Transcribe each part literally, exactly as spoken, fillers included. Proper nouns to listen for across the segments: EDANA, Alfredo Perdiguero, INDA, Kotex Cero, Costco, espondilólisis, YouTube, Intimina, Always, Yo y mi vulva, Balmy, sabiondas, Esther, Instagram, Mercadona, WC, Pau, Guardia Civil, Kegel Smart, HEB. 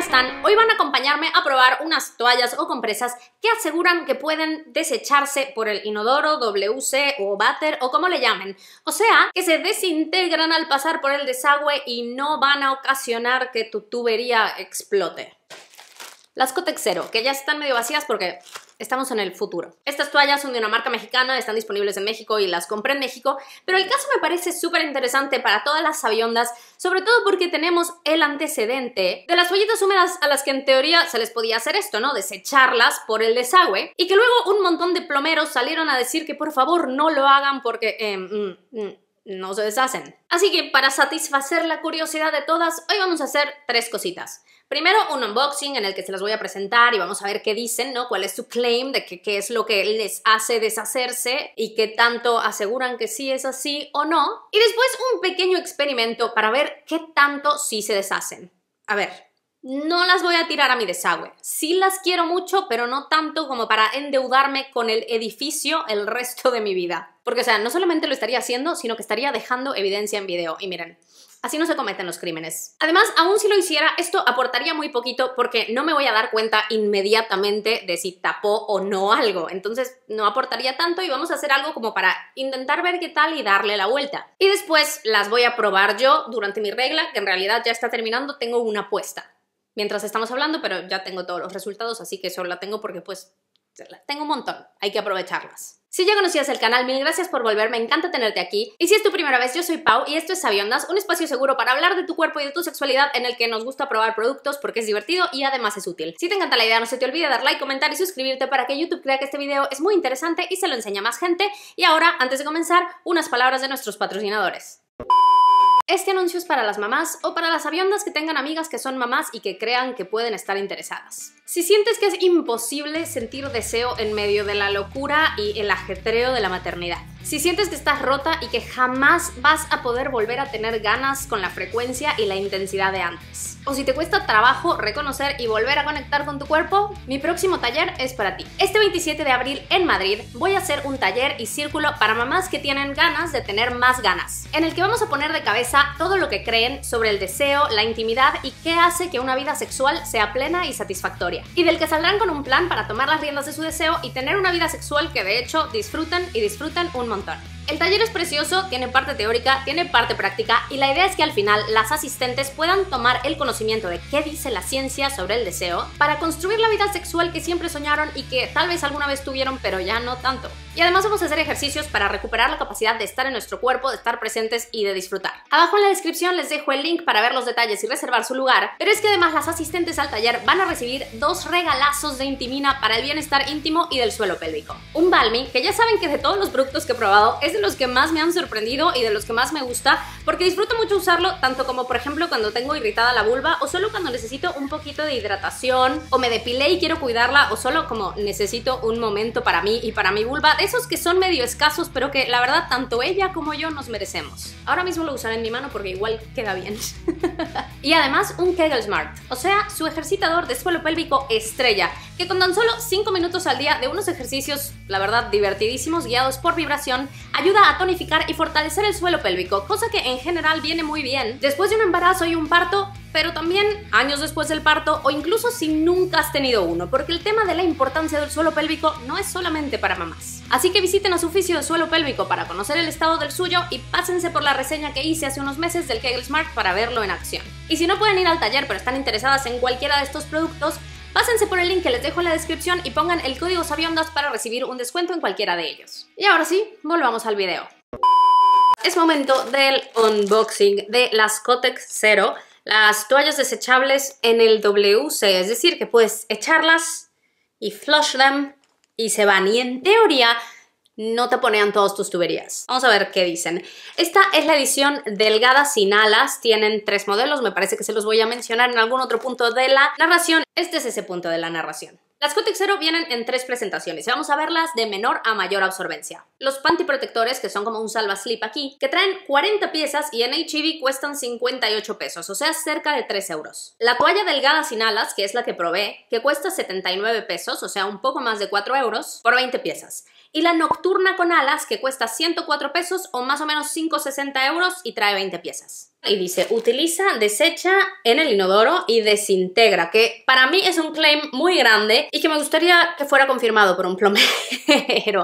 están? Hoy van a acompañarme a probar unas toallas o compresas que aseguran que pueden desecharse por el inodoro, doble u ce o váter o como le llamen. O sea, que se desintegran al pasar por el desagüe y no van a ocasionar que tu tubería explote. Las Kotex Cero, que ya están medio vacías porque estamos en el futuro. Estas toallas son de una marca mexicana, están disponibles en México y las compré en México, pero el caso me parece súper interesante para todas las sabiondas, sobre todo porque tenemos el antecedente de las toallitas húmedas a las que en teoría se les podía hacer esto, ¿no? Desecharlas por el desagüe, y que luego un montón de plomeros salieron a decir que por favor no lo hagan porque eh, mm, mm, no se deshacen. Así que para satisfacer la curiosidad de todas, hoy vamos a hacer tres cositas. Primero, un unboxing en el que se las voy a presentar y vamos a ver qué dicen, ¿no? Cuál es su claim de que, qué es lo que les hace deshacerse y qué tanto aseguran que sí es así o no. Y después un pequeño experimento para ver qué tanto sí se deshacen. A ver, no las voy a tirar a mi desagüe. Sí las quiero mucho, pero no tanto como para endeudarme con el edificio el resto de mi vida. Porque, o sea, no solamente lo estaría haciendo, sino que estaría dejando evidencia en video. Y miren, así no se cometen los crímenes. Además, aún si lo hiciera, esto aportaría muy poquito porque no me voy a dar cuenta inmediatamente de si tapó o no algo. Entonces, no aportaría tanto y vamos a hacer algo como para intentar ver qué tal y darle la vuelta. Y después las voy a probar yo durante mi regla, que en realidad ya está terminando, tengo una apuesta. Mientras estamos hablando, pero ya tengo todos los resultados, así que eso la tengo porque pues tengo un montón, hay que aprovecharlas. Si ya conocías el canal, mil gracias por volver, me encanta tenerte aquí. Y si es tu primera vez, yo soy Pau y esto es Sabiondas, un espacio seguro para hablar de tu cuerpo y de tu sexualidad en el que nos gusta probar productos porque es divertido y además es útil. Si te encanta la idea, no se te olvide dar like, comentar y suscribirte para que YouTube crea que este video es muy interesante y se lo enseña a más gente. Y ahora, antes de comenzar, unas palabras de nuestros patrocinadores. Este anuncio es para las mamás o para las sabiondas que tengan amigas que son mamás y que crean que pueden estar interesadas. Si sientes que es imposible sentir deseo en medio de la locura y el ajetreo de la maternidad, si sientes que estás rota y que jamás vas a poder volver a tener ganas con la frecuencia y la intensidad de antes, o si te cuesta trabajo reconocer y volver a conectar con tu cuerpo, mi próximo taller es para ti. Este veintisiete de abril en Madrid voy a hacer un taller y círculo para mamás que tienen ganas de tener más ganas, en el que vamos a poner de cabeza todo lo que creen sobre el deseo, la intimidad y qué hace que una vida sexual sea plena y satisfactoria, y del que saldrán con un plan para tomar las riendas de su deseo y tener una vida sexual que de hecho disfruten y disfruten un montón. El taller es precioso, tiene parte teórica, tiene parte práctica y la idea es que al final las asistentes puedan tomar el conocimiento de qué dice la ciencia sobre el deseo para construir la vida sexual que siempre soñaron y que tal vez alguna vez tuvieron pero ya no tanto. Y además vamos a hacer ejercicios para recuperar la capacidad de estar en nuestro cuerpo, de estar presentes y de disfrutar. Abajo en la descripción les dejo el link para ver los detalles y reservar su lugar, pero es que además las asistentes al taller van a recibir dos regalazos de Intimina para el bienestar íntimo y del suelo pélvico. Un Balmy, que ya saben que de todos los productos que he probado es de los que más me han sorprendido y de los que más me gusta porque disfruto mucho usarlo, tanto como por ejemplo cuando tengo irritada la vulva o solo cuando necesito un poquito de hidratación o me depilé y quiero cuidarla o solo como necesito un momento para mí y para mi vulva, de esos que son medio escasos pero que la verdad tanto ella como yo nos merecemos. Ahora mismo lo usaré en mi mano porque igual queda bien. Y además un Kegel Smart, o sea, su ejercitador de suelo pélvico estrella, que con tan solo cinco minutos al día de unos ejercicios, la verdad, divertidísimos, guiados por vibración, ayuda a tonificar y fortalecer el suelo pélvico, cosa que en general viene muy bien después de un embarazo y un parto, pero también años después del parto o incluso si nunca has tenido uno, porque el tema de la importancia del suelo pélvico no es solamente para mamás. Así que visiten a su oficio de suelo pélvico para conocer el estado del suyo y pásense por la reseña que hice hace unos meses del Kegel Smart para verlo en acción. Y si no pueden ir al taller pero están interesadas en cualquiera de estos productos, pásense por el link que les dejo en la descripción y pongan el código sabiondas para recibir un descuento en cualquiera de ellos. Y ahora sí, volvamos al video. Es momento del unboxing de las Kotex Cero, las toallas desechables en el doble u ce, es decir, que puedes echarlas y flush them y se van. Y en teoría no te ponían todas tus tuberías. Vamos a ver qué dicen. Esta es la edición delgada sin alas, tienen tres modelos, me parece que se los voy a mencionar en algún otro punto de la narración. Este es ese punto de la narración. Las Kotex Cero vienen en tres presentaciones y vamos a verlas de menor a mayor absorbencia. Los panty protectores, que son como un salva slip aquí, que traen cuarenta piezas y en hache e be cuestan cincuenta y ocho pesos, o sea, cerca de tres euros. La toalla delgada sin alas, que es la que probé, que cuesta setenta y nueve pesos, o sea, un poco más de cuatro euros, por veinte piezas. Y la nocturna con alas, que cuesta ciento cuatro pesos o más o menos cinco sesenta euros y trae veinte piezas. Y dice, utiliza, desecha en el inodoro y desintegra, que para mí es un claim muy grande y que me gustaría que fuera confirmado por un plomero.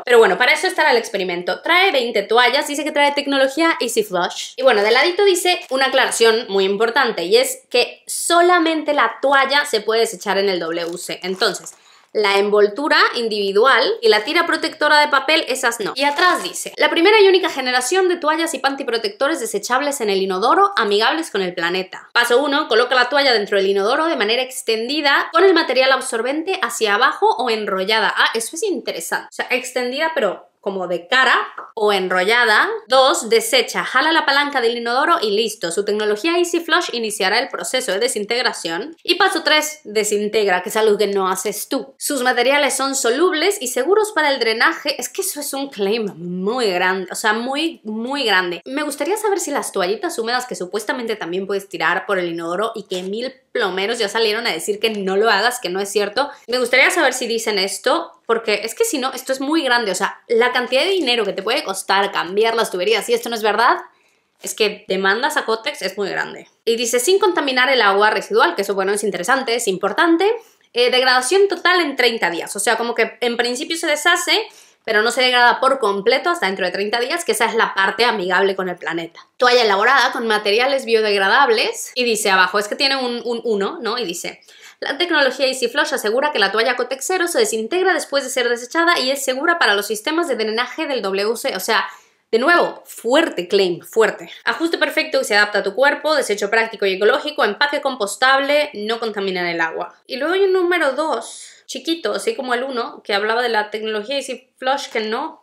Pero bueno, para eso estará el experimento. Trae veinte toallas, dice que trae tecnología Easy Flush. Y bueno, de ladito dice una aclaración muy importante, y es que solamente la toalla se puede desechar en el doble u ce. Entonces, la envoltura individual y la tira protectora de papel, esas no. Y atrás dice, la primera y única generación de toallas y pantiprotectores desechables en el inodoro, amigables con el planeta. Paso uno, coloca la toalla dentro del inodoro de manera extendida, con el material absorbente hacia abajo o enrollada. Ah, eso es interesante. O sea, extendida pero como de cara o enrollada. Dos, desecha, jala la palanca del inodoro y listo. Su tecnología Easy Flush iniciará el proceso de desintegración. Y paso tres, desintegra, que es algo que no haces tú. Sus materiales son solubles y seguros para el drenaje. Es que eso es un claim muy grande, o sea, muy, muy grande. Me gustaría saber si las toallitas húmedas que supuestamente también puedes tirar por el inodoro y que mil plomeros ya salieron a decir que no lo hagas, que no es cierto. Me gustaría saber si dicen esto, porque es que si no, esto es muy grande. O sea, la cantidad de dinero que te puede costar cambiar las tuberías, si esto no es verdad, es que demandas a Kotex es muy grande. Y dice, sin contaminar el agua residual, que eso, bueno, es interesante, es importante. Eh, degradación total en treinta días. O sea, como que en principio se deshace, pero no se degrada por completo hasta dentro de treinta días, que esa es la parte amigable con el planeta. Toalla elaborada con materiales biodegradables. Y dice abajo, es que tiene un uno, ¿no? Y dice, la tecnología Easy Flush asegura que la toalla Kotex Cero se desintegra después de ser desechada y es segura para los sistemas de drenaje del doble u ce. O sea, de nuevo, fuerte claim, fuerte. Ajuste perfecto que se adapta a tu cuerpo, desecho práctico y ecológico, empaque compostable, no contaminar el agua. Y luego hay un número dos... chiquito, así como el uno, que hablaba de la tecnología Easy Flush, que no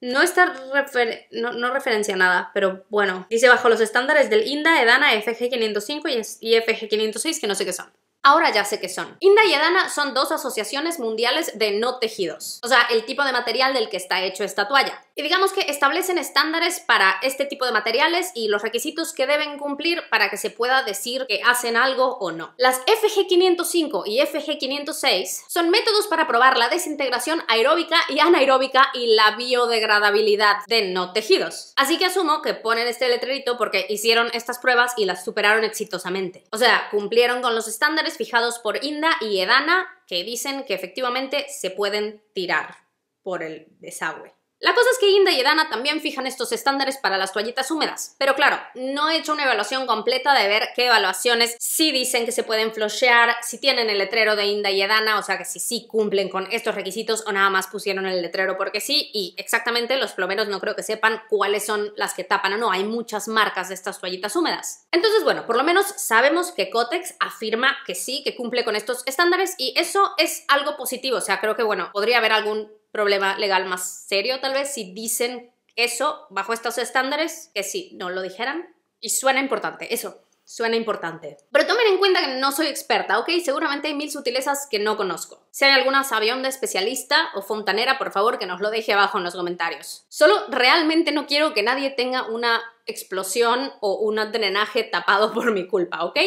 no está refer no, no referencia nada, pero bueno, dice bajo los estándares del INDA, EDANA, efe ge quinientos cinco y efe ge quinientos seis, que no sé qué son. Ahora ya sé qué son. INDA y EDANA son dos asociaciones mundiales de no tejidos, o sea, el tipo de material del que está hecho esta toalla. Y digamos que establecen estándares para este tipo de materiales y los requisitos que deben cumplir para que se pueda decir que hacen algo o no. Las efe ge quinientos cinco y efe ge quinientos seis son métodos para probar la desintegración aeróbica y anaeróbica y la biodegradabilidad de no tejidos. Así que asumo que ponen este letrerito porque hicieron estas pruebas y las superaron exitosamente. O sea, cumplieron con los estándares fijados por INDA y EDANA, que dicen que efectivamente se pueden tirar por el desagüe. La cosa es que INDA y EDANA también fijan estos estándares para las toallitas húmedas, pero claro, no he hecho una evaluación completa de ver qué evaluaciones sí dicen que se pueden flushear, si tienen el letrero de INDA y EDANA, o sea que si sí cumplen con estos requisitos o nada más pusieron el letrero porque sí, y exactamente los plomeros no creo que sepan cuáles son las que tapan o no, hay muchas marcas de estas toallitas húmedas. Entonces bueno, por lo menos sabemos que Kotex afirma que sí, que cumple con estos estándares y eso es algo positivo, o sea creo que bueno, podría haber algún problema legal más serio tal vez si dicen eso bajo estos estándares, que si no lo dijeran, y suena importante, eso suena importante. Pero tomen en cuenta que no soy experta, ¿ok? Seguramente hay mil sutilezas que no conozco. Si hay alguna sabionda especialista o fontanera, por favor que nos lo deje abajo en los comentarios. Solo realmente no quiero que nadie tenga una explosión o un drenaje tapado por mi culpa, ¿ok?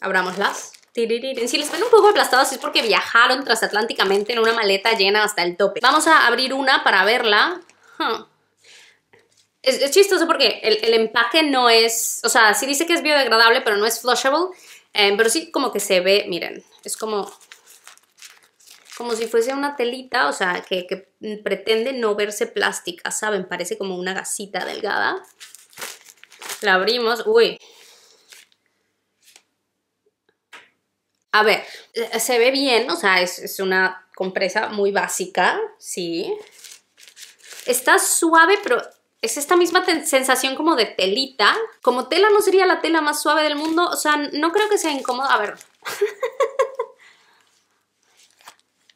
Abrámoslas. Si les ven un poco aplastados es porque viajaron transatlánticamente en una maleta llena hasta el tope. Vamos a abrir una para verla. Huh. Es, es chistoso porque el, el empaque no es... O sea, sí dice que es biodegradable, pero no es flushable. Eh, pero sí como que se ve, miren, es como... como si fuese una telita, o sea, que, que pretende no verse plástica, ¿saben? Parece como una gasita delgada. La abrimos. Uy... A ver, se ve bien, o sea, es, es una compresa muy básica, sí. Está suave, pero es esta misma sensación como de telita. Como tela no sería la tela más suave del mundo, o sea, no creo que sea incómodo. A ver.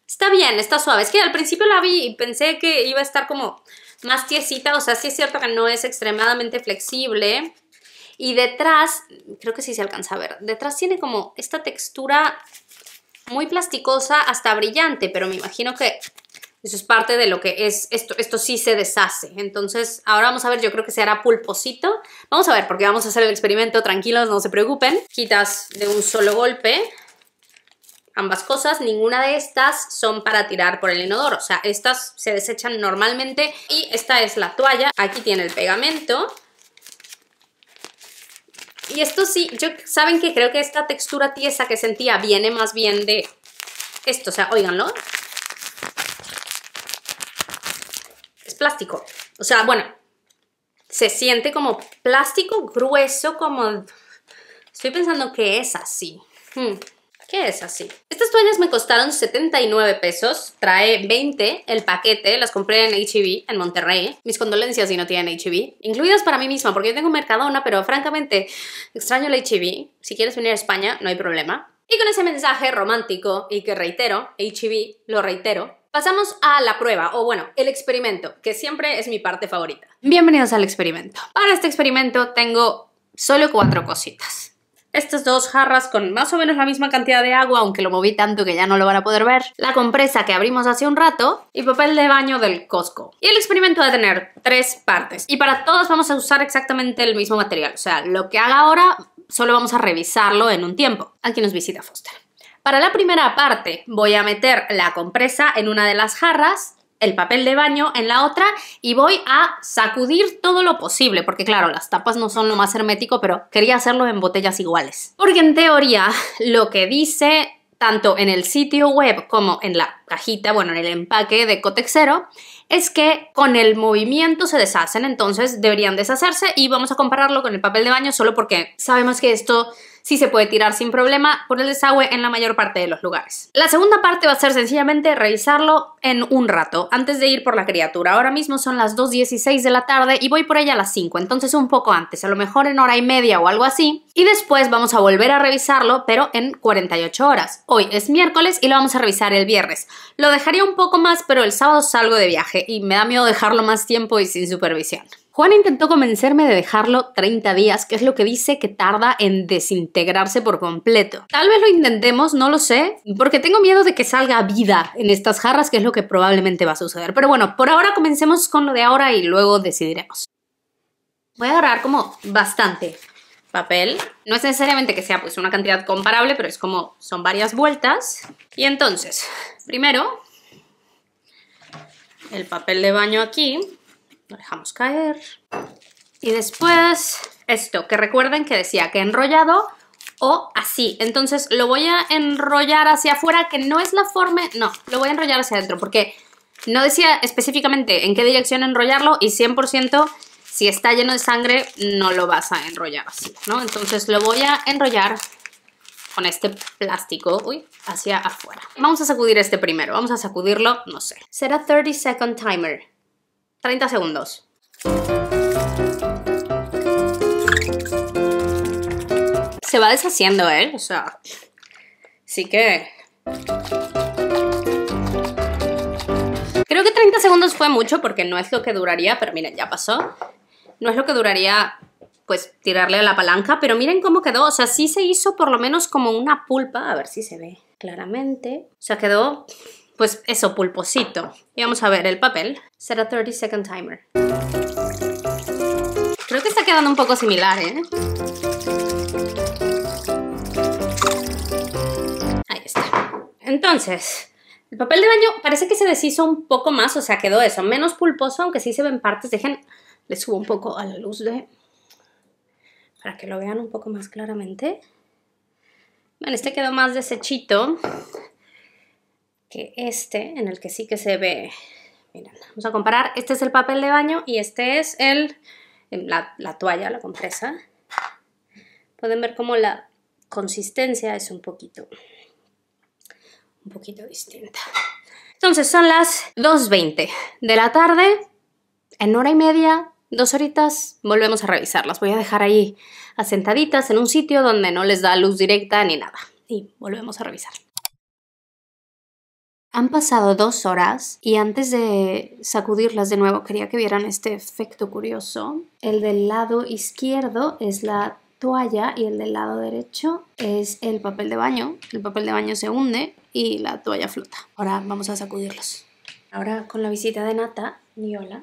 Está bien, está suave. Es que al principio la vi y pensé que iba a estar como más tiesita, o sea, sí es cierto que no es extremadamente flexible. Y detrás, creo que sí se alcanza a ver, detrás tiene como esta textura muy plasticosa hasta brillante, pero me imagino que eso es parte de lo que es, esto, esto sí se deshace. Entonces ahora vamos a ver, yo creo que se hará pulposito. Vamos a ver, porque vamos a hacer el experimento, tranquilos, no se preocupen. Quitas de un solo golpe ambas cosas, ninguna de estas son para tirar por el inodoro, o sea, estas se desechan normalmente. Y esta es la toalla, aquí tiene el pegamento. Y esto sí, yo, ¿saben qué? Creo que esta textura tiesa que sentía viene más bien de esto, o sea, óiganlo. Es plástico. O sea, bueno, se siente como plástico grueso, como... Estoy pensando que es así. Hmm. ¿Qué es así? Estas toallas me costaron setenta y nueve pesos, trae veinte el paquete, las compré en H E B, en Monterrey. Mis condolencias si no tienen H E B, incluidas para mí misma, porque yo tengo Mercadona, pero francamente extraño el H E B. Si quieres venir a España, no hay problema. Y con ese mensaje romántico, y que reitero, H E B, lo reitero, pasamos a la prueba, o bueno, el experimento, que siempre es mi parte favorita. Bienvenidos al experimento. Para este experimento tengo solo cuatro cositas. Estas dos jarras con más o menos la misma cantidad de agua, aunque lo moví tanto que ya no lo van a poder ver. La compresa que abrimos hace un rato y papel de baño del Costco. Y el experimento va a tener tres partes. Y para todas vamos a usar exactamente el mismo material. O sea, lo que haga ahora solo vamos a revisarlo en un tiempo. Aquí nos visita Foster. Para la primera parte voy a meter la compresa en una de las jarras, el papel de baño en la otra, y voy a sacudir todo lo posible, porque claro, las tapas no son lo más hermético, pero quería hacerlo en botellas iguales. Porque en teoría, lo que dice tanto en el sitio web como en la cajita, bueno, en el empaque de Kotex Cero, es que con el movimiento se deshacen, entonces deberían deshacerse, y vamos a compararlo con el papel de baño solo porque sabemos que esto... sí se puede tirar sin problema por el desagüe en la mayor parte de los lugares. La segunda parte va a ser sencillamente revisarlo en un rato, antes de ir por la criatura. Ahora mismo son las dos dieciséis de la tarde y voy por ella a las cinco, entonces un poco antes, a lo mejor en hora y media o algo así. Y después vamos a volver a revisarlo, pero en cuarenta y ocho horas. Hoy es miércoles y lo vamos a revisar el viernes. Lo dejaría un poco más, pero el sábado salgo de viaje y me da miedo dejarlo más tiempo y sin supervisión. Juan intentó convencerme de dejarlo treinta días, que es lo que dice que tarda en desintegrarse por completo. Tal vez lo intentemos, no lo sé, porque tengo miedo de que salga vida en estas jarras, que es lo que probablemente va a suceder. Pero bueno, por ahora comencemos con lo de ahora y luego decidiremos. Voy a agarrar como bastante papel. No es necesariamente que sea pues una cantidad comparable, pero es como son varias vueltas. Y entonces, primero, el papel de baño aquí. Lo dejamos caer. Y después esto, que recuerden que decía que enrollado o así. Entonces lo voy a enrollar hacia afuera, que no es la forma... No, lo voy a enrollar hacia adentro porque no decía específicamente en qué dirección enrollarlo y cien por ciento si está lleno de sangre no lo vas a enrollar así, ¿no? Entonces lo voy a enrollar con este plástico, uy, hacia afuera. Vamos a sacudir este primero, vamos a sacudirlo, no sé. Será thirty second timer. treinta segundos. Se va deshaciendo, ¿eh? O sea, sí que... Creo que treinta segundos fue mucho porque no es lo que duraría, pero miren, ya pasó. No es lo que duraría, pues, tirarle a la palanca, pero miren cómo quedó. O sea, sí se hizo por lo menos como una pulpa. A ver si se ve claramente. O sea, quedó... pues eso, pulposito. Y vamos a ver el papel. Será thirty second timer. Creo que está quedando un poco similar, ¿eh? Ahí está. Entonces, el papel de baño parece que se deshizo un poco más, o sea, quedó eso, menos pulposo, aunque sí se ven partes. Dejen, le subo un poco a la luz de... para que lo vean un poco más claramente. Bueno, este quedó más deshechito que este, en el que sí que se ve. Miren, vamos a comparar, este es el papel de baño y este es el la, la toalla, la compresa. Pueden ver cómo la consistencia es un poquito un poquito distinta. Entonces son las dos veinte de la tarde, en hora y media, dos horitas, volvemos a revisarlas. Voy a dejar ahí asentaditas en un sitio donde no les da luz directa ni nada y volvemos a revisar. Han pasado dos horas y antes de sacudirlas de nuevo quería que vieran este efecto curioso. El del lado izquierdo es la toalla y el del lado derecho es el papel de baño. El papel de baño se hunde y la toalla flota. Ahora vamos a sacudirlos. Ahora con la visita de Nata, Viola,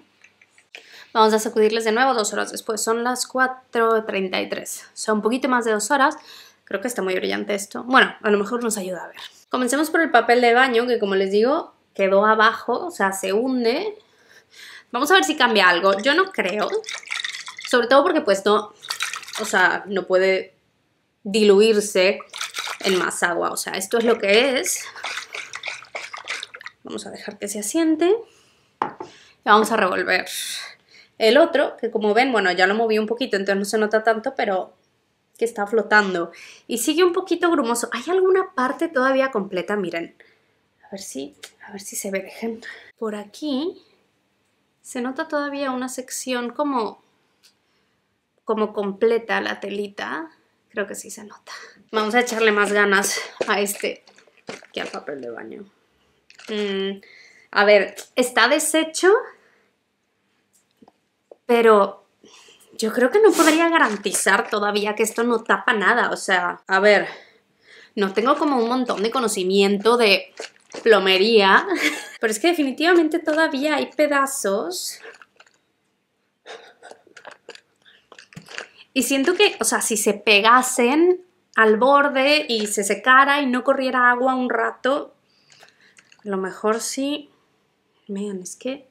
vamos a sacudirles de nuevo dos horas después. Son las cuatro treinta y tres. O sea, un poquito más de dos horas. Creo que está muy brillante esto. Bueno, a lo mejor nos ayuda a ver. Comencemos por el papel de baño, que como les digo, quedó abajo, o sea, se hunde. Vamos a ver si cambia algo. Yo no creo, sobre todo porque pues no, o sea, no puede diluirse en más agua. O sea, esto es lo que es. Vamos a dejar que se asiente. Y vamos a revolver. El otro, que como ven, bueno, ya lo moví un poquito, entonces no se nota tanto, pero que está flotando. Y sigue un poquito grumoso. Hay alguna parte todavía completa, miren. A ver si, a ver si se ve, dejen. Por aquí se nota todavía una sección como, como completa la telita. Creo que sí se nota. Vamos a echarle más ganas a este que al papel de baño. Mm, a ver, está deshecho, pero yo creo que no podría garantizar todavía que esto no tapa nada. O sea, a ver, no tengo como un montón de conocimiento de plomería, pero es que definitivamente todavía hay pedazos. Y siento que, o sea, si se pegasen al borde y se secara y no corriera agua un rato, a lo mejor sí. Vean, es que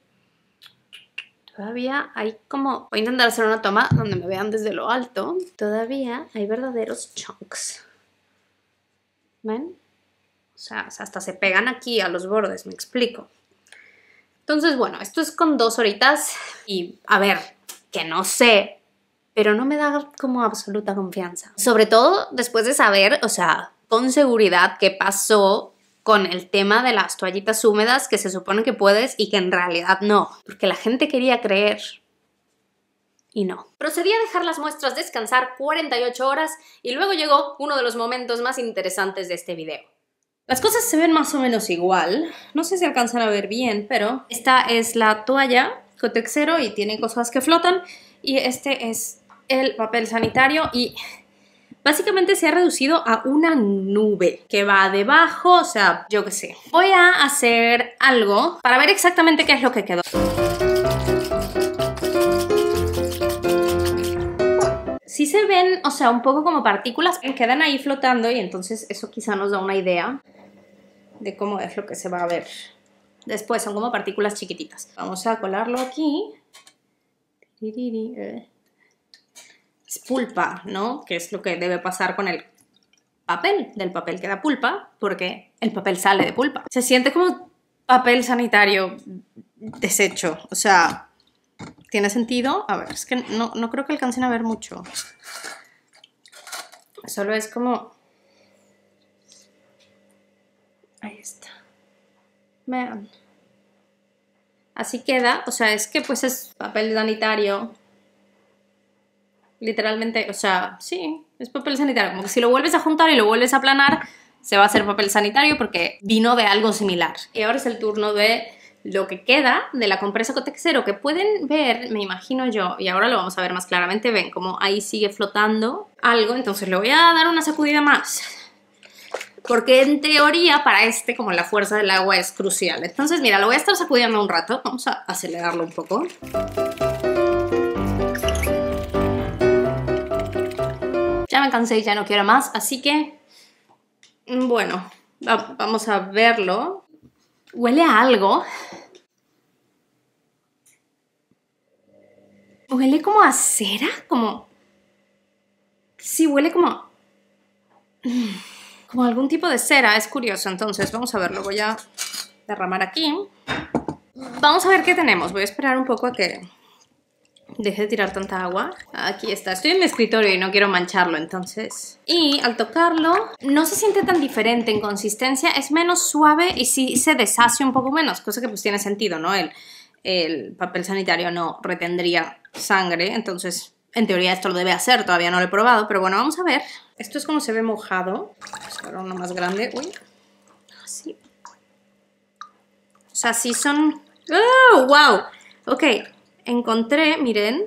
todavía hay como... Voy a intentar hacer una toma donde me vean desde lo alto. Todavía hay verdaderos chunks. ¿Ven? O sea, hasta se pegan aquí a los bordes, me explico. Entonces, bueno, esto es con dos horitas. Y, a ver, que no sé... Pero no me da como absoluta confianza. Sobre todo después de saber, o sea, con seguridad qué pasó con el tema de las toallitas húmedas que se supone que puedes y que en realidad no. Porque la gente quería creer y no. Procedí a dejar las muestras descansar cuarenta y ocho horas y luego llegó uno de los momentos más interesantes de este video. Las cosas se ven más o menos igual. No sé si alcanzan a ver bien, pero esta es la toalla Kotex Cero y tiene cosas que flotan. Y este es el papel sanitario y básicamente se ha reducido a una nube que va debajo, o sea, yo qué sé. Voy a hacer algo para ver exactamente qué es lo que quedó. Sí se ven, o sea, un poco como partículas que quedan ahí flotando y entonces eso quizá nos da una idea de cómo es lo que se va a ver. Después son como partículas chiquititas. Vamos a colarlo aquí. Es pulpa, ¿no? Que es lo que debe pasar con el papel. Del papel queda pulpa, porque el papel sale de pulpa. Se siente como papel sanitario deshecho. O sea, ¿tiene sentido? A ver, es que no, no creo que alcancen a ver mucho. Solo es como... Ahí está. Vean. Así queda, o sea, es que pues es papel sanitario, literalmente, o sea, sí, es papel sanitario. Como que si lo vuelves a juntar y lo vuelves a aplanar, se va a hacer papel sanitario porque vino de algo similar. Y ahora es el turno de lo que queda de la compresa Kotex Cero, que pueden ver, me imagino yo, y ahora lo vamos a ver más claramente, ven como ahí sigue flotando algo, entonces le voy a dar una sacudida más. Porque en teoría para este como la fuerza del agua es crucial. Entonces mira, lo voy a estar sacudiendo un rato. Vamos a acelerarlo un poco. Ya me cansé y ya no quiero más. Así que, bueno, vamos a verlo. Huele a algo. Huele como a cera, como... Sí, huele como... como algún tipo de cera, es curioso. Entonces vamos a verlo, voy a derramar aquí. Vamos a ver qué tenemos, voy a esperar un poco a que deje de tirar tanta agua. Aquí está, estoy en mi escritorio y no quiero mancharlo entonces. Y al tocarlo no se siente tan diferente en consistencia, es menos suave y sí se deshace un poco menos, cosa que pues tiene sentido, ¿no? El, el papel sanitario no retendría sangre, entonces... En teoría esto lo debe hacer, todavía no lo he probado, pero bueno, vamos a ver. Esto es como se ve mojado. Vamos a ver uno más grande. Uy. Así. O sea, sí son... ¡Oh, wow! Ok, encontré, miren.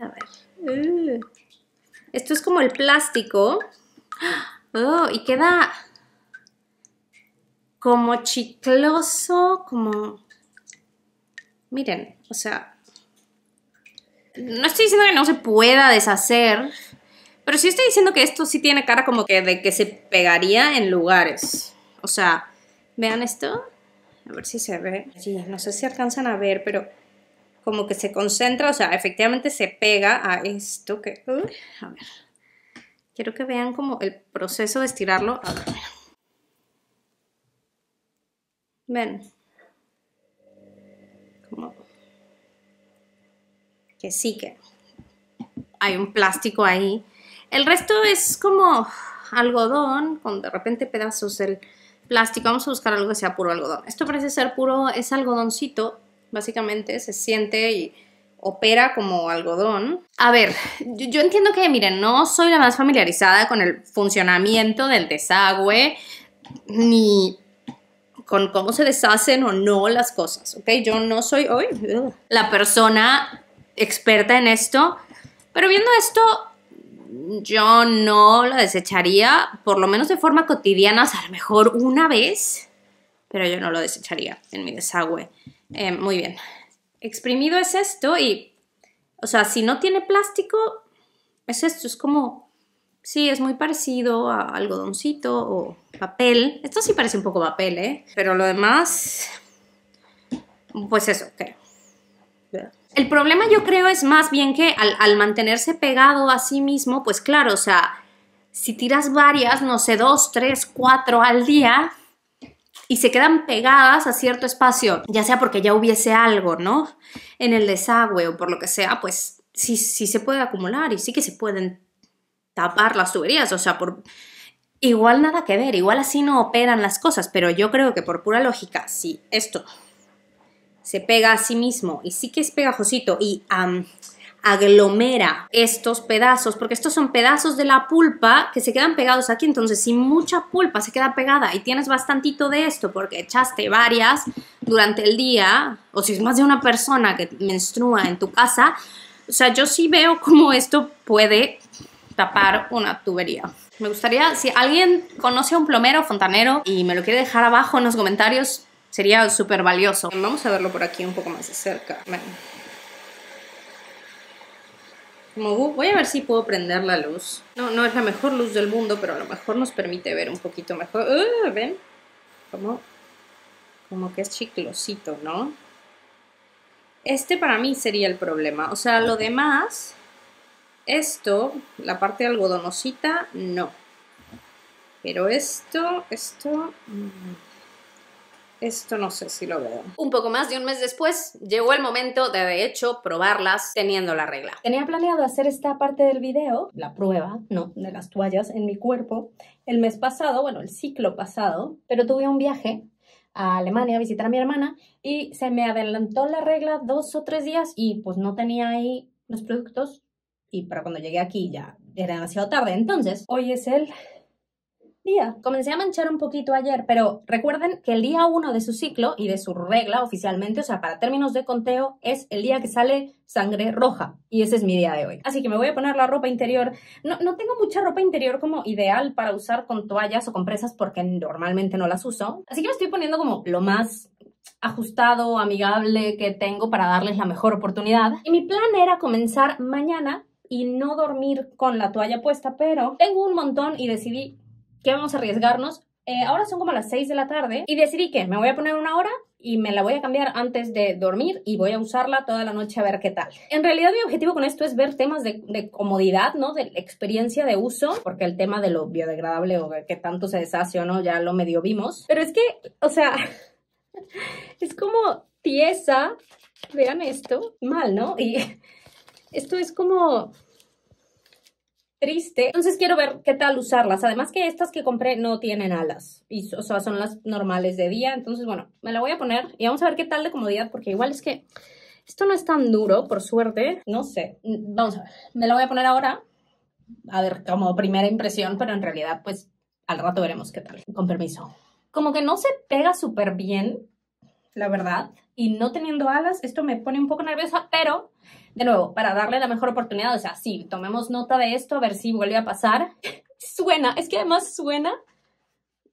A ver. Uh. Esto es como el plástico. ¡Oh! Y queda... como chicloso, como... Miren, o sea... No estoy diciendo que no se pueda deshacer, pero sí estoy diciendo que esto sí tiene cara como que de que se pegaría en lugares. O sea, vean esto. A ver si se ve. Sí, no sé si alcanzan a ver, pero como que se concentra, o sea, efectivamente se pega a esto que... Uh, a ver, quiero que vean como el proceso de estirarlo. A ver, ven. Como que sí que hay un plástico ahí. El resto es como algodón, con de repente pedazos del plástico. Vamos a buscar algo que sea puro algodón. Esto parece ser puro, es algodoncito. Básicamente se siente y opera como algodón. A ver, yo, yo entiendo que, miren, no soy la más familiarizada con el funcionamiento del desagüe, ni con cómo se deshacen o no las cosas, ¿ok? Yo no soy hoy uh, la persona experta en esto, pero viendo esto, yo no la desecharía, por lo menos de forma cotidiana, a lo mejor una vez, pero yo no lo desecharía en mi desagüe. Eh, muy bien, exprimido es esto y, o sea, si no tiene plástico, es esto, es como, sí, es muy parecido a algodoncito o papel. Esto sí parece un poco papel, ¿eh? Pero lo demás, pues eso, ok. El problema, yo creo, es más bien que al, al mantenerse pegado a sí mismo, pues claro, o sea, si tiras varias, no sé, dos, tres, cuatro al día... y se quedan pegadas a cierto espacio, ya sea porque ya hubiese algo, ¿no?, en el desagüe o por lo que sea, pues sí, sí se puede acumular y sí que se pueden tapar las tuberías, o sea, por... igual nada que ver, igual así no operan las cosas, pero yo creo que por pura lógica, si esto se pega a sí mismo y sí que es pegajosito y um, aglomera estos pedazos, porque estos son pedazos de la pulpa que se quedan pegados aquí, entonces si mucha pulpa se queda pegada y tienes bastantito de esto porque echaste varias durante el día, o si es más de una persona que menstrua en tu casa, o sea, yo sí veo cómo esto puede tapar una tubería. Me gustaría, si alguien conoce a un plomero o fontanero y me lo quiere dejar abajo en los comentarios, sería súper valioso. Vamos a verlo por aquí un poco más de cerca. Bueno. Voy a ver si puedo prender la luz. No, no es la mejor luz del mundo, pero a lo mejor nos permite ver un poquito mejor. Uh, ¿Ven? Como, como que es chiclosito, ¿no? Este para mí sería el problema. O sea, lo demás, esto, la parte algodonosita, no. Pero esto, esto... Esto no sé si lo veo. Un poco más de un mes después, llegó el momento de, de hecho, probarlas teniendo la regla. Tenía planeado hacer esta parte del video, la prueba, ¿no?, de las toallas en mi cuerpo, el mes pasado, bueno, el ciclo pasado, pero tuve un viaje a Alemania a visitar a mi hermana y se me adelantó la regla dos o tres días y pues no tenía ahí los productos y para cuando llegué aquí ya era demasiado tarde. Entonces, hoy es el... día. Comencé a manchar un poquito ayer, pero recuerden que el día uno de su ciclo y de su regla oficialmente, o sea, para términos de conteo, es el día que sale sangre roja y ese es mi día de hoy. Así que me voy a poner la ropa interior. No, no tengo mucha ropa interior como ideal para usar con toallas o compresas porque normalmente no las uso. Así que me estoy poniendo como lo más ajustado, amigable que tengo para darles la mejor oportunidad. Y mi plan era comenzar mañana y no dormir con la toalla puesta, pero tengo un montón y decidí que vamos a arriesgarnos. Eh, ahora son como las seis de la tarde y decidí que me voy a poner una hora y me la voy a cambiar antes de dormir y voy a usarla toda la noche a ver qué tal. En realidad mi objetivo con esto es ver temas de, de comodidad, ¿no?, de experiencia de uso, porque el tema de lo biodegradable o que tanto se deshace o no ya lo medio vimos. Pero es que, o sea, es como tiesa, vean esto, mal, ¿no? Y esto es como... triste. Entonces quiero ver qué tal usarlas. Además que estas que compré no tienen alas. Y, o sea, son las normales de día. Entonces, bueno, me la voy a poner y vamos a ver qué tal de comodidad. Porque igual es que esto no es tan duro, por suerte. No sé. Vamos a ver. Me la voy a poner ahora. A ver, como primera impresión. Pero en realidad, pues, al rato veremos qué tal. Con permiso. Como que no se pega súper bien, la verdad. Y no teniendo alas, esto me pone un poco nerviosa. Pero... de nuevo, para darle la mejor oportunidad, o sea, sí, tomemos nota de esto, a ver si vuelve a pasar. Suena, es que además suena...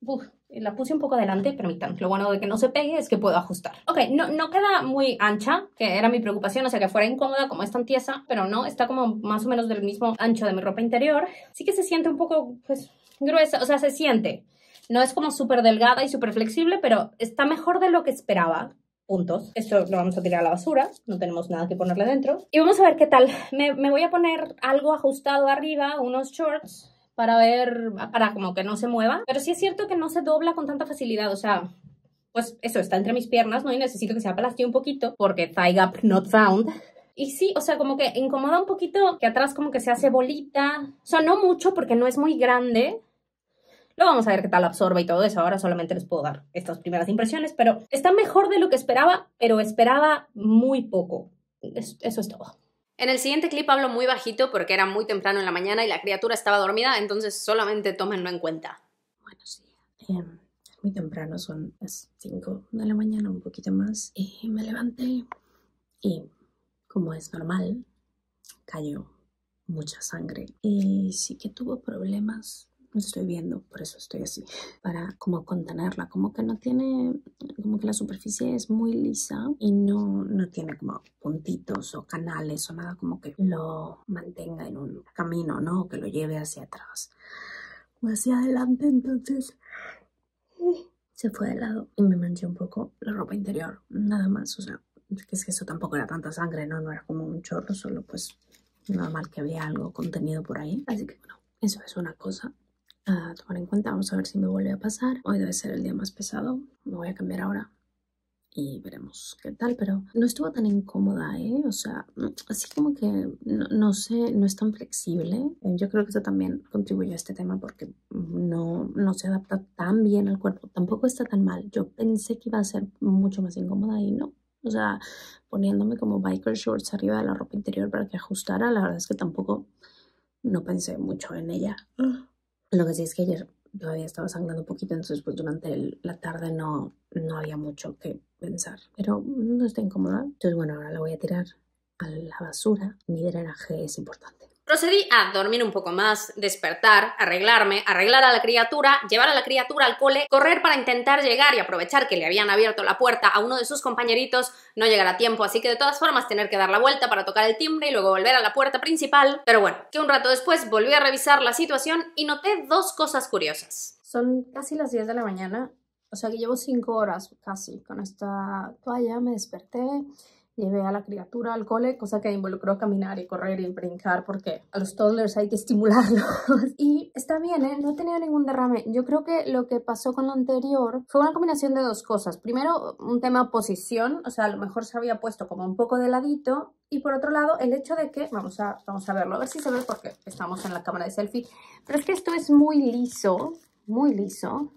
Uf, la puse un poco adelante, permitan. Lo bueno de que no se pegue es que puedo ajustar. Ok, no, no queda muy ancha, que era mi preocupación, o sea, que fuera incómoda como es tan tiesa, pero no, está como más o menos del mismo ancho de mi ropa interior. Sí que se siente un poco, pues, gruesa, o sea, se siente. No es como súper delgada y súper flexible, pero está mejor de lo que esperaba. puntos. Esto lo vamos a tirar a la basura, no tenemos nada que ponerle dentro. Y vamos a ver qué tal. Me, me voy a poner algo ajustado arriba, unos shorts, para ver, para como que no se mueva. Pero sí es cierto que no se dobla con tanta facilidad, o sea, pues eso, está entre mis piernas, ¿no? Y necesito que se aplaste un poquito, porque thigh gap not found. Y sí, o sea, como que incomoda un poquito, que atrás como que se hace bolita. O sea, no mucho porque no es muy grande. Luego vamos a ver qué tal absorbe y todo eso. Ahora solamente les puedo dar estas primeras impresiones, pero está mejor de lo que esperaba, pero esperaba muy poco. Eso, eso es todo. En el siguiente clip hablo muy bajito porque era muy temprano en la mañana y la criatura estaba dormida, entonces solamente tómenlo en cuenta. Bueno, sí. Eh, muy temprano, son las cinco de la mañana, un poquito más. Y me levanté y, como es normal, cayó mucha sangre. Y sí que tuvo problemas, lo estoy viendo, por eso estoy así, para como contenerla, como que no tiene, como que la superficie es muy lisa y no, no tiene como puntitos o canales o nada como que lo mantenga en un camino, ¿no? O que lo lleve hacia atrás o hacia adelante, entonces se fue de lado y me manché un poco la ropa interior, nada más, o sea, es que eso tampoco era tanta sangre, ¿no? No era como un chorro, solo pues normal que había algo contenido por ahí, así que bueno, eso es una cosa a tomar en cuenta. Vamos a ver si me vuelve a pasar. Hoy debe ser el día más pesado. Me voy a cambiar ahora y veremos qué tal, pero no estuvo tan incómoda, ¿eh? O sea, así como que, no, no sé, no es tan flexible. Yo creo que eso también contribuyó a este tema porque no, no se adapta tan bien al cuerpo. Tampoco está tan mal. Yo pensé que iba a ser mucho más incómoda y no. O sea, poniéndome como biker shorts arriba de la ropa interior para que ajustara, la verdad es que tampoco no pensé mucho en ella. Lo que sí es que ayer todavía estaba sangrando un poquito, entonces pues durante el, la tarde no, no había mucho que pensar. Pero no está incómoda. Entonces bueno, ahora la voy a tirar a la basura. Mi drenaje es importante. Procedí a dormir un poco más, despertar, arreglarme, arreglar a la criatura, llevar a la criatura al cole, correr para intentar llegar y aprovechar que le habían abierto la puerta a uno de sus compañeritos, no llegar a tiempo, así que de todas formas tener que dar la vuelta para tocar el timbre y luego volver a la puerta principal. Pero bueno, que un rato después volví a revisar la situación y noté dos cosas curiosas. Son casi las diez de la mañana, o sea que llevo cinco horas casi con esta toalla, me desperté. Llevé a la criatura al cole, cosa que involucró caminar y correr y brincar porque a los toddlers hay que estimularlos. Y está bien, ¿eh? No he tenido ningún derrame. Yo creo que lo que pasó con lo anterior fue una combinación de dos cosas. Primero, un tema posición, o sea, a lo mejor se había puesto como un poco de ladito. Y por otro lado, el hecho de que, vamos a, vamos a verlo, a ver si se ve porque estamos en la cámara de selfie. Pero es que esto es muy liso, muy liso.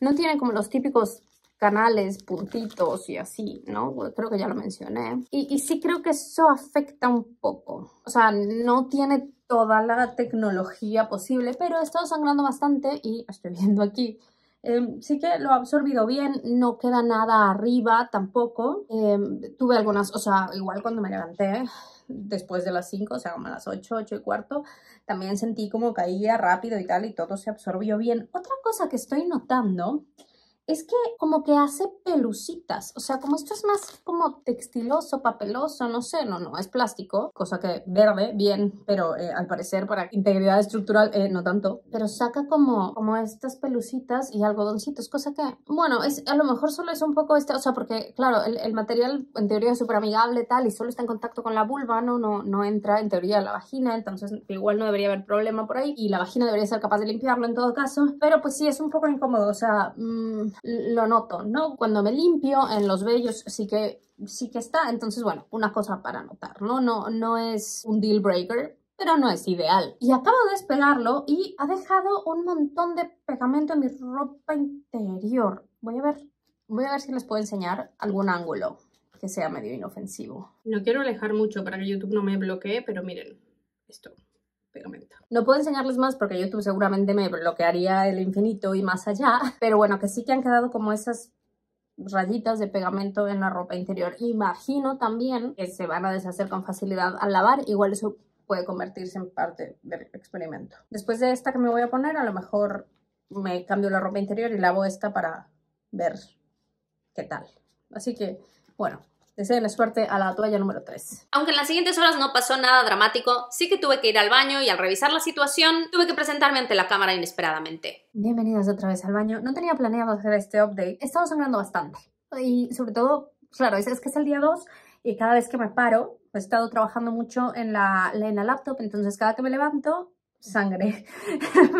No tiene como los típicos canales, puntitos y así, ¿no? Creo que ya lo mencioné. Y, y sí creo que eso afecta un poco. O sea, no tiene toda la tecnología posible, pero he estado sangrando bastante y estoy viendo aquí. Eh, sí que lo ha absorbido bien, no queda nada arriba tampoco. Eh, tuve algunas, o sea, igual cuando me levanté después de las cinco, o sea, como a las ocho, ocho y cuarto, también sentí como caía rápido y tal y todo se absorbió bien. Otra cosa que estoy notando es que como que hace pelucitas, o sea, como esto es más como textiloso, papeloso, no sé, no, no, es plástico, cosa que verde, bien, pero eh, al parecer para integridad estructural eh, no tanto, pero saca como, como estas pelucitas y algodoncitos, cosa que, bueno, es, a lo mejor solo es un poco este, o sea, porque claro, el, el material en teoría es súper amigable tal y solo está en contacto con la vulva, no, no, no entra en teoría a la vagina, entonces igual no debería haber problema por ahí y la vagina debería ser capaz de limpiarlo en todo caso, pero pues sí, es un poco incómodo, o sea, mmm, lo noto, ¿no? Cuando me limpio en los vellos sí que, sí que está. Entonces, bueno, una cosa para notar, ¿no? No, no es un deal breaker, pero no es ideal. Y acabo de despegarlo y ha dejado un montón de pegamento en mi ropa interior. Voy a ver, voy a ver si les puedo enseñar algún ángulo que sea medio inofensivo. No quiero alejar mucho para que YouTube no me bloquee, pero miren, esto... pegamento. No puedo enseñarles más porque YouTube seguramente me bloquearía el infinito y más allá, pero bueno, que sí que han quedado como esas rayitas de pegamento en la ropa interior. Imagino también que se van a deshacer con facilidad al lavar, igual eso puede convertirse en parte del experimento. Después de esta que me voy a poner, a lo mejor me cambio la ropa interior y lavo esta para ver qué tal. Así que, bueno... deseen la suerte a la toalla número tres. Aunque en las siguientes horas no pasó nada dramático, sí que tuve que ir al baño y al revisar la situación, tuve que presentarme ante la cámara inesperadamente. Bienvenidos otra vez al baño. No tenía planeado hacer este update. He estado sangrando bastante. Y sobre todo claro, es, es que es el día dos y cada vez que me paro, he estado trabajando mucho en la, en la laptop, entonces cada que me levanto, sangre.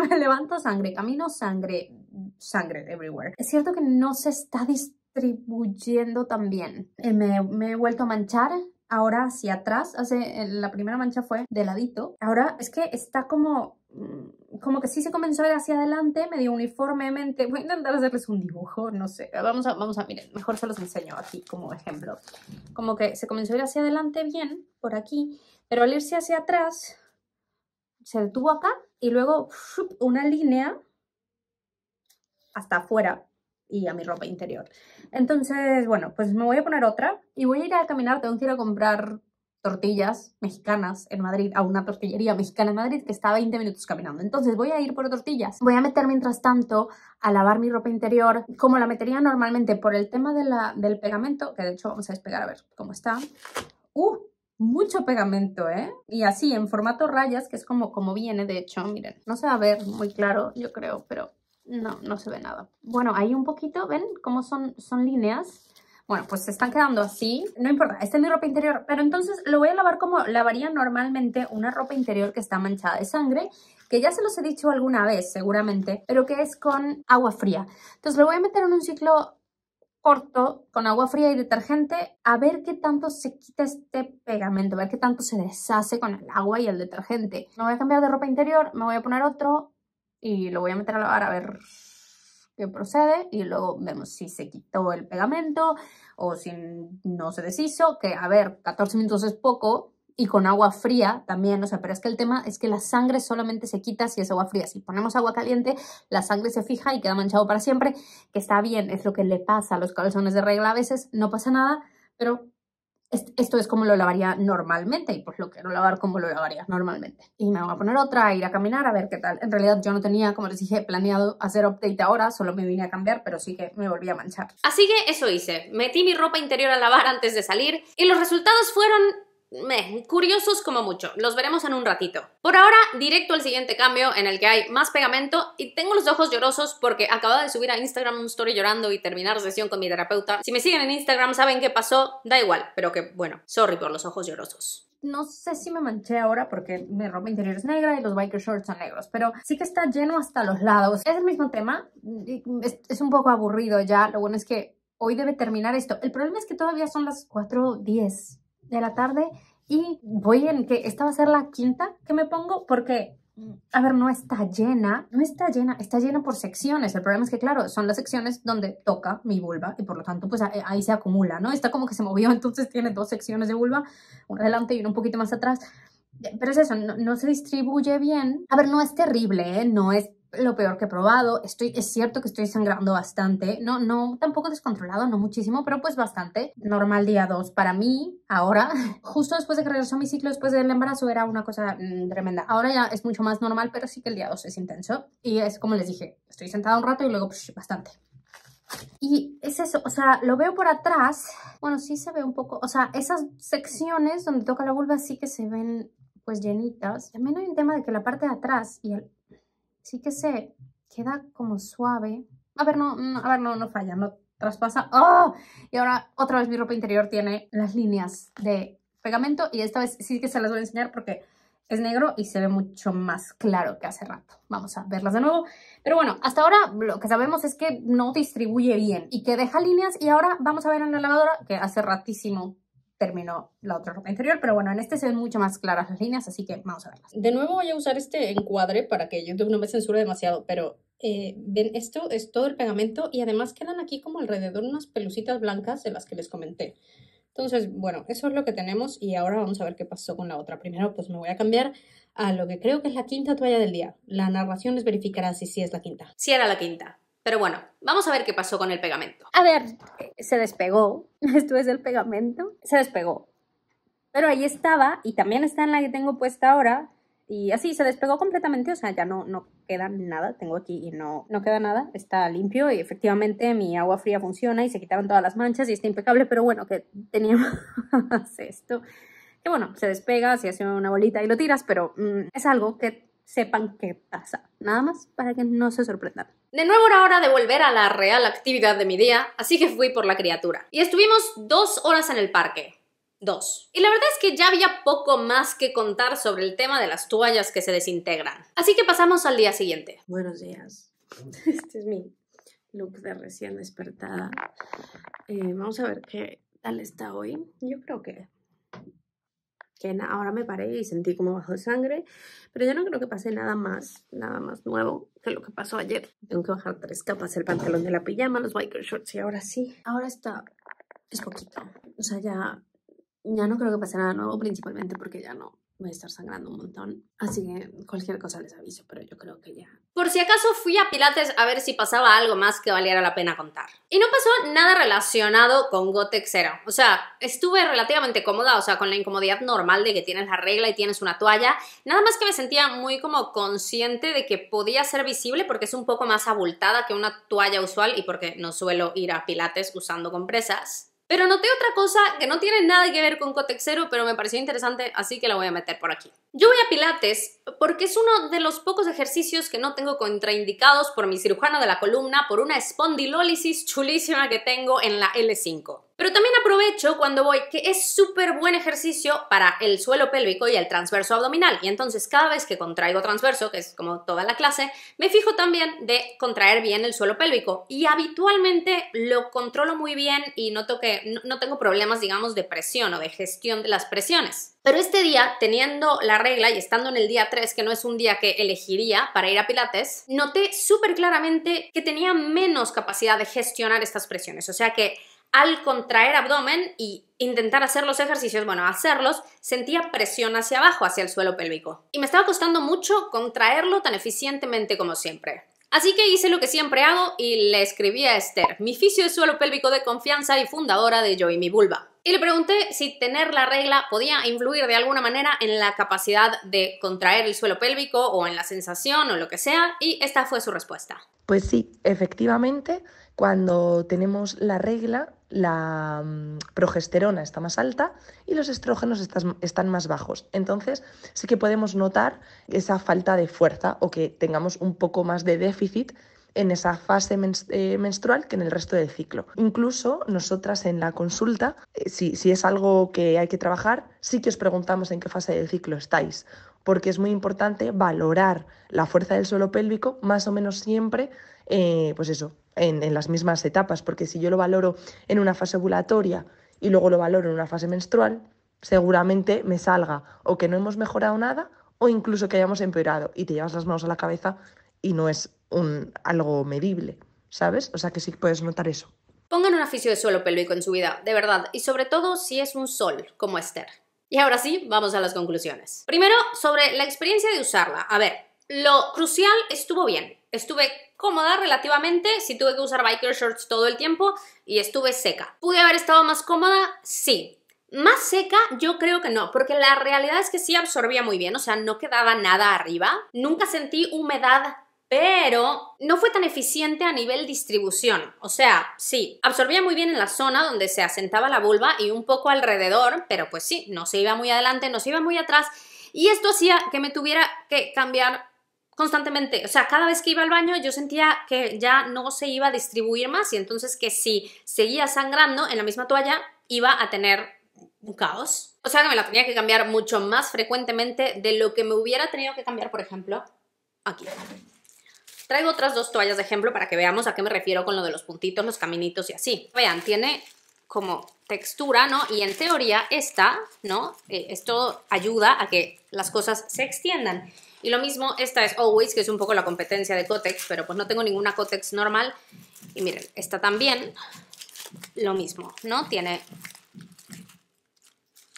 Me levanto sangre, camino sangre, sangre everywhere. Es cierto que no se está distribuyendo tan bien. Eh, me, me he vuelto a manchar. Ahora hacia atrás, hace, la primera mancha fue de ladito. Ahora es que está como, como que sí se comenzó a ir hacia adelante, medio uniformemente. Voy a intentar hacerles un dibujo, no sé. Vamos a, vamos a, miren, mejor se los enseño aquí como ejemplo. Como que se comenzó a ir hacia adelante bien, por aquí, pero al irse hacia atrás, se detuvo acá y luego una línea hasta afuera y a mi ropa interior. Entonces, bueno, pues me voy a poner otra y voy a ir a caminar. Tengo que ir a comprar tortillas mexicanas en Madrid, a una tortillería mexicana en Madrid que está a veinte minutos caminando. Entonces voy a ir por tortillas. Voy a meter mientras tanto a lavar mi ropa interior como la metería normalmente por el tema de la, del pegamento, que de hecho vamos a despegar a ver cómo está. ¡Uh! Mucho pegamento, ¿eh? Y así, en formato rayas, que es como, como viene, de hecho, miren. No se va a ver muy claro, yo creo, pero... no, no se ve nada. Bueno, ahí un poquito, ¿ven cómo son, son líneas? Bueno, pues se están quedando así. No importa, esta es mi ropa interior. Pero entonces lo voy a lavar como lavaría normalmente una ropa interior que está manchada de sangre, que ya se los he dicho alguna vez seguramente, pero que es con agua fría. Entonces lo voy a meter en un ciclo corto, con agua fría y detergente, a ver qué tanto se quita este pegamento, a ver qué tanto se deshace con el agua y el detergente. Me voy a cambiar de ropa interior, me voy a poner otro, y lo voy a meter a lavar a ver qué procede y luego vemos si se quitó el pegamento o si no se deshizo, que a ver, catorce minutos es poco y con agua fría también, o sea, pero es que el tema es que la sangre solamente se quita si es agua fría. Si ponemos agua caliente, la sangre se fija y queda manchado para siempre, que está bien, es lo que le pasa a los calzones de regla a veces, no pasa nada, pero... esto es como lo lavaría normalmente y pues lo quiero lavar como lo lavaría normalmente. Y me voy a poner otra, a ir a caminar a ver qué tal. En realidad yo no tenía, como les dije, planeado hacer update ahora, solo me vine a cambiar, pero sí que me volví a manchar. Así que eso hice, metí mi ropa interior a lavar antes de salir y los resultados fueron... meh, curiosos como mucho, los veremos en un ratito. Por ahora, directo al siguiente cambio en el que hay más pegamento y tengo los ojos llorosos porque acababa de subir a Instagram un story llorando y terminar sesión con mi terapeuta. Si me siguen en Instagram saben qué pasó, da igual, pero que bueno, sorry por los ojos llorosos. No sé si me manché ahora porque mi ropa interior es negra y los biker shorts son negros, pero sí que está lleno hasta los lados. Es el mismo tema, es un poco aburrido ya, lo bueno es que hoy debe terminar esto. El problema es que todavía son las cuatro diez de la tarde y voy en que esta va a ser la quinta que me pongo porque, a ver, no está llena, no está llena, está llena por secciones. El problema es que, claro, son las secciones donde toca mi vulva y por lo tanto, pues ahí se acumula, ¿no? Está como que se movió, entonces tiene dos secciones de vulva, una delante y una un poquito más atrás. Pero es eso, no, no se distribuye bien. A ver, no es terrible, ¿eh? No es lo peor que he probado. Estoy, es cierto que estoy sangrando bastante, no, no, tampoco descontrolado, no muchísimo, pero pues bastante. Normal día dos para mí, ahora, justo después de que regresó mi ciclo, después del embarazo, era una cosa mmm, tremenda. Ahora ya es mucho más normal, pero sí que el día dos es intenso. Y es como les dije, estoy sentada un rato y luego pues, bastante. Y es eso, o sea, lo veo por atrás, bueno, sí se ve un poco, o sea, esas secciones donde toca la vulva sí que se ven pues llenitas. También hay un tema de que la parte de atrás y el... sí que se queda como suave. A ver, no, no, a ver, no, no falla, no traspasa. ¡Oh! Y ahora otra vez mi ropa interior tiene las líneas de pegamento y esta vez sí que se las voy a enseñar porque es negro y se ve mucho más claro que hace rato. Vamos a verlas de nuevo. Pero bueno, hasta ahora lo que sabemos es que no distribuye bien y que deja líneas y ahora vamos a ver en la lavadora que hace ratísimo terminó la otra ropa interior, pero bueno, en este se ven mucho más claras las líneas, así que vamos a verlas. De nuevo voy a usar este encuadre para que YouTube no me censure demasiado, pero eh, ven, esto es todo el pegamento y además quedan aquí como alrededor unas pelucitas blancas de las que les comenté. Entonces, bueno, eso es lo que tenemos y ahora vamos a ver qué pasó con la otra. Primero, pues me voy a cambiar a lo que creo que es la quinta toalla del día. La narración les verificará si sí es la quinta. Sí era la quinta. Pero bueno, vamos a ver qué pasó con el pegamento. A ver, se despegó. Esto es el pegamento. Se despegó. Pero ahí estaba, y también está en la que tengo puesta ahora. Y así, se despegó completamente. O sea, ya no, no queda nada. Tengo aquí y no, no queda nada. Está limpio y efectivamente mi agua fría funciona y se quitaron todas las manchas y está impecable. Pero bueno, que teníamos esto. Que bueno, se despega, se hace una bolita y lo tiras, pero mmm, es algo que sepan qué pasa. Nada más para que no se sorprendan. De nuevo era hora de volver a la real actividad de mi día, así que fui por la criatura. Y estuvimos dos horas en el parque. Dos. Y la verdad es que ya había poco más que contar sobre el tema de las toallas que se desintegran. Así que pasamos al día siguiente. Buenos días. Este es mi look de recién despertada. Eh, vamos a ver qué tal está hoy. Yo creo que... que ahora me paré y sentí como bajo de sangre, pero yo no creo que pase nada más, nada más nuevo que lo que pasó ayer. Tengo que bajar tres capas, el pantalón de la pijama, los biker shorts y ahora sí. Ahora está... es poquito. O sea, ya, ya no creo que pase nada nuevo, principalmente porque ya no voy a estar sangrando un montón. Así que cualquier cosa les aviso, pero yo creo que ya... Por si acaso fui a Pilates a ver si pasaba algo más que valiera la pena contar. Y no pasó nada relacionado con Kotex Cero. O sea, estuve relativamente cómoda, o sea, con la incomodidad normal de que tienes la regla y tienes una toalla. Nada más que me sentía muy como consciente de que podía ser visible porque es un poco más abultada que una toalla usual y porque no suelo ir a Pilates usando compresas. Pero noté otra cosa que no tiene nada que ver con Kotex Cero, pero me pareció interesante, así que la voy a meter por aquí. Yo voy a Pilates porque es uno de los pocos ejercicios que no tengo contraindicados por mi cirujano de la columna por una espondilólisis chulísima que tengo en la L cinco. Pero también aprovecho cuando voy que es súper buen ejercicio para el suelo pélvico y el transverso abdominal. Y entonces cada vez que contraigo transverso, que es como toda la clase, me fijo también de contraer bien el suelo pélvico. Y habitualmente lo controlo muy bien y noto que no, no tengo problemas, digamos, de presión o de gestión de las presiones. Pero este día, teniendo la regla y estando en el día tres, que no es un día que elegiría para ir a Pilates, noté súper claramente que tenía menos capacidad de gestionar estas presiones. O sea que al contraer abdomen y intentar hacer los ejercicios, bueno, hacerlos, sentía presión hacia abajo, hacia el suelo pélvico. Y me estaba costando mucho contraerlo tan eficientemente como siempre. Así que hice lo que siempre hago y le escribí a Esther, mi fisio de suelo pélvico de confianza y fundadora de Yo y mi vulva. Y le pregunté si tener la regla podía influir de alguna manera en la capacidad de contraer el suelo pélvico o en la sensación o lo que sea, y esta fue su respuesta. Pues sí, efectivamente, cuando tenemos la regla, la progesterona está más alta y los estrógenos están más bajos. Entonces sí que podemos notar esa falta de fuerza o que tengamos un poco más de déficit en esa fase menstrual que en el resto del ciclo. Incluso nosotras en la consulta, si, si es algo que hay que trabajar, sí que os preguntamos en qué fase del ciclo estáis, porque es muy importante valorar la fuerza del suelo pélvico más o menos siempre, eh, pues eso, en, en las mismas etapas, porque si yo lo valoro en una fase ovulatoria y luego lo valoro en una fase menstrual, seguramente me salga o que no hemos mejorado nada o incluso que hayamos empeorado y te llevas las manos a la cabeza y no es un, algo medible, ¿sabes? O sea que sí puedes notar eso. Pongan un fisio de suelo pélvico en su vida, de verdad, y sobre todo si es un sol, como Esther. Y ahora sí, vamos a las conclusiones. Primero, sobre la experiencia de usarla. A ver, lo crucial estuvo bien. Estuve cómoda relativamente, sí tuve que usar biker shorts todo el tiempo y estuve seca. ¿Pude haber estado más cómoda? Sí. Más seca yo creo que no, porque la realidad es que sí absorbía muy bien, o sea, no quedaba nada arriba. Nunca sentí humedad, pero no fue tan eficiente a nivel distribución. O sea, sí, absorbía muy bien en la zona donde se asentaba la vulva y un poco alrededor, pero pues sí, no se iba muy adelante, no se iba muy atrás. Y esto hacía que me tuviera que cambiar constantemente. O sea, cada vez que iba al baño yo sentía que ya no se iba a distribuir más y entonces que si seguía sangrando en la misma toalla iba a tener un caos. O sea, que me la tenía que cambiar mucho más frecuentemente de lo que me hubiera tenido que cambiar, por ejemplo, aquí. Traigo otras dos toallas de ejemplo para que veamos a qué me refiero con lo de los puntitos, los caminitos y así. Vean, tiene como textura, ¿no? Y en teoría esta, ¿no? Eh, esto ayuda a que las cosas se extiendan. Y lo mismo, esta es Always, que es un poco la competencia de Kotex, pero pues no tengo ninguna Kotex normal. Y miren, esta también, lo mismo, ¿no? Tiene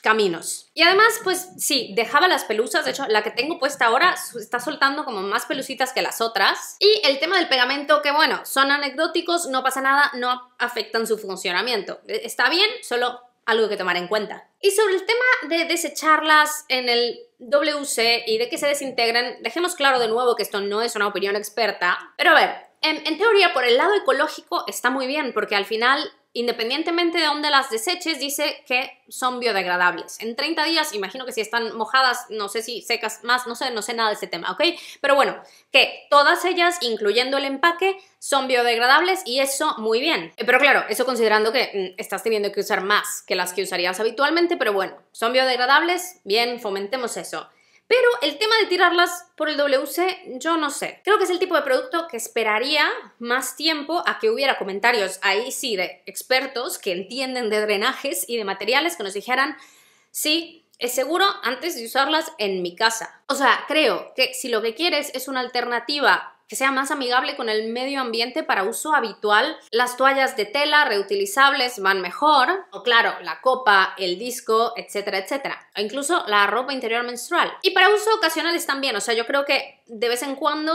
caminos. Y además, pues sí, dejaba las pelusas, de hecho la que tengo puesta ahora está soltando como más pelucitas que las otras. Y el tema del pegamento, que bueno, son anecdóticos, no pasa nada, no afectan su funcionamiento. Está bien, solo algo que tomar en cuenta. Y sobre el tema de desecharlas en el W C y de que se desintegren, dejemos claro de nuevo que esto no es una opinión experta, pero a ver, en, en teoría por el lado ecológico está muy bien, porque al final independientemente de dónde las deseches, dice que son biodegradables. En treinta días, imagino que si están mojadas, no sé si secas más, no sé, no sé nada de este tema, ¿ok? Pero bueno, que todas ellas, incluyendo el empaque, son biodegradables y eso muy bien. Pero claro, eso considerando que mm, estás teniendo que usar más que las que usarías habitualmente, pero bueno, son biodegradables, bien, fomentemos eso. Pero el tema de tirarlas por el doble u ce, yo no sé. Creo que es el tipo de producto que esperaría más tiempo a que hubiera comentarios ahí sí de expertos que entienden de drenajes y de materiales que nos dijeran sí, es seguro antes de usarlas en mi casa. O sea, creo que si lo que quieres es una alternativa que sea más amigable con el medio ambiente para uso habitual, las toallas de tela reutilizables van mejor, o claro, la copa, el disco, etcétera, etcétera, o incluso la ropa interior menstrual. Y para uso ocasional están bien, o sea, yo creo que de vez en cuando,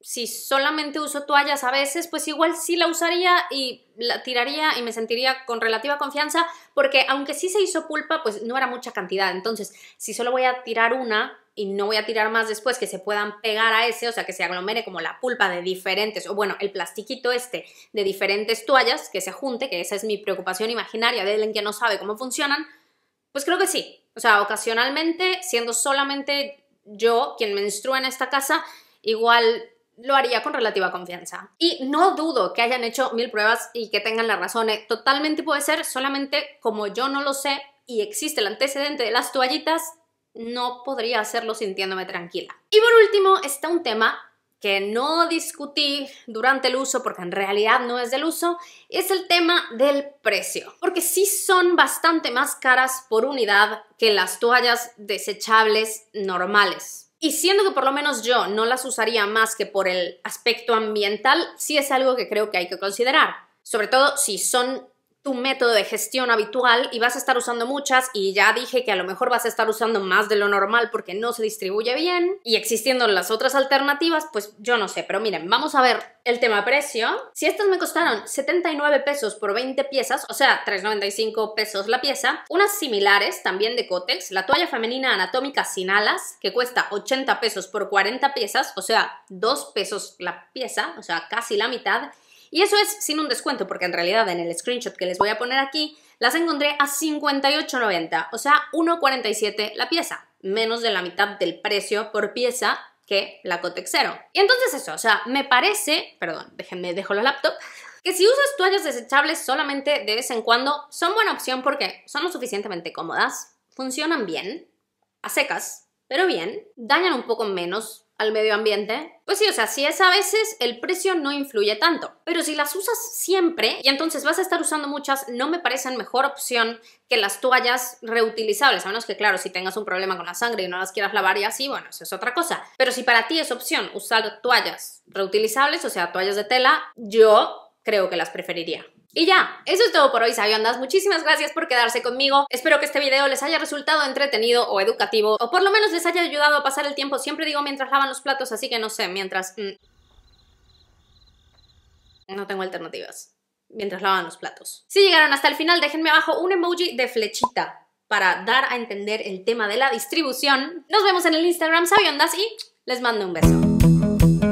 si solamente uso toallas a veces, pues igual sí la usaría y la tiraría y me sentiría con relativa confianza, porque aunque sí se hizo pulpa, pues no era mucha cantidad. Entonces, si solo voy a tirar una y no voy a tirar más después que se puedan pegar a ese, o sea, que se aglomere como la pulpa de diferentes, o bueno, el plastiquito este de diferentes toallas, que se junte, que esa es mi preocupación imaginaria de alguien que no sabe cómo funcionan, pues creo que sí. O sea, ocasionalmente, siendo solamente yo quien menstrua en esta casa, igual lo haría con relativa confianza. Y no dudo que hayan hecho mil pruebas y que tengan la razón. Totalmente puede ser, solamente como yo no lo sé y existe el antecedente de las toallitas, no podría hacerlo sintiéndome tranquila. Y por último está un tema que no discutí durante el uso, porque en realidad no es del uso, es el tema del precio. Porque sí son bastante más caras por unidad que las toallas desechables normales. Y siendo que por lo menos yo no las usaría más que por el aspecto ambiental, sí es algo que creo que hay que considerar. Sobre todo si son tu método de gestión habitual y vas a estar usando muchas, y ya dije que a lo mejor vas a estar usando más de lo normal porque no se distribuye bien, y existiendo las otras alternativas, pues yo no sé. Pero miren, vamos a ver el tema precio. Si estas me costaron setenta y nueve pesos por veinte piezas, o sea, tres noventa y cinco pesos la pieza, unas similares también de Kotex, la toalla femenina anatómica sin alas, que cuesta ochenta pesos por cuarenta piezas, o sea, dos pesos la pieza, o sea, casi la mitad. Y eso es sin un descuento, porque en realidad en el screenshot que les voy a poner aquí, las encontré a cincuenta y ocho noventa, o sea, uno cuarenta y siete la pieza, menos de la mitad del precio por pieza que la Kotex Cero. Y entonces eso, o sea, me parece, perdón, déjenme, dejo la laptop, que si usas toallas desechables solamente de vez en cuando, son buena opción porque son lo suficientemente cómodas, funcionan bien, a secas, pero bien, dañan un poco menos al medio ambiente. Pues sí, o sea, si es a veces, el precio no influye tanto. Pero si las usas siempre y entonces vas a estar usando muchas, no me parecen mejor opción que las toallas reutilizables, a menos que, claro, si tengas un problema con la sangre y no las quieras lavar y así, bueno, eso es otra cosa. Pero si para ti es opción usar toallas reutilizables, o sea, toallas de tela, yo creo que las preferiría. Y ya, eso es todo por hoy, sabiondas. Muchísimas gracias por quedarse conmigo. Espero que este video les haya resultado entretenido o educativo, o por lo menos les haya ayudado a pasar el tiempo. Siempre digo mientras lavan los platos, así que no sé, mientras... Mm, no tengo alternativas. Mientras lavan los platos. Si llegaron hasta el final, déjenme abajo un emoji de flechita para dar a entender el tema de la distribución. Nos vemos en el Instagram, sabiondas, y les mando un beso.